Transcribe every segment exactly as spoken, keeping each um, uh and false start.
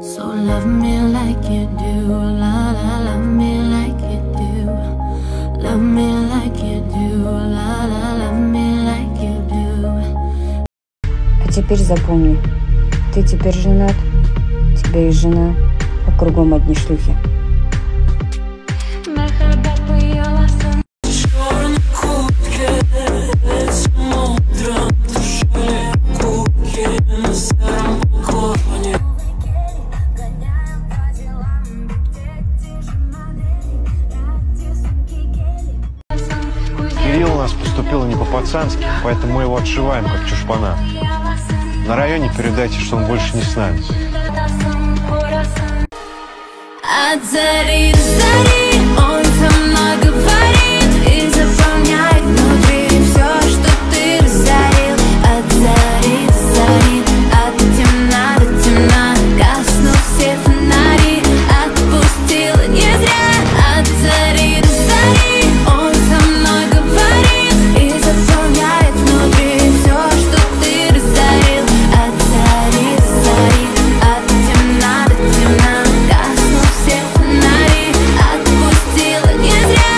So love me like you do, la la, love me like you do, love me like you do, la la, love me like you do. А теперь запомни, ты теперь женат, тебя есть жена, а кругом одни шлюхи. Кирилл у нас поступил не по-пацански, поэтому мы его отшиваем, как чушпана. На районе передайте, что он больше не с нами. От зари до зари он со мной говорит и заполняет внутри все, что ты разорил. От зари до зари, от темна до темна, гаснут все фонари, отпустила не зря. От зари до зари он со мной говорит и заполняет внутри все, что ты разорил. От зари до зари, от темна до темна, гаснут все фонари, отпустила не зря.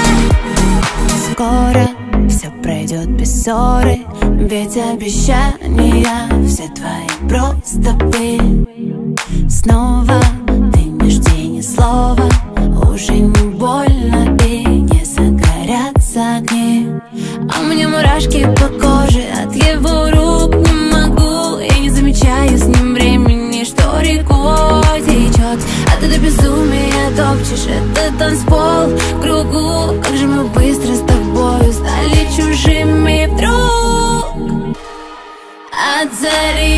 Скоро все пройдет без ссоры, ведь обещания все твои просто были. Снова ты не жди ни слова, уже не больно и не загорятся огни. А мне мурашки по коже от его рук, не могу и не замечаю с ним времени, что рекой течет. А ты до безумия топчешь этот танцпол в кругу. Как же мы быстро с тобою стали чужими вдруг. От зари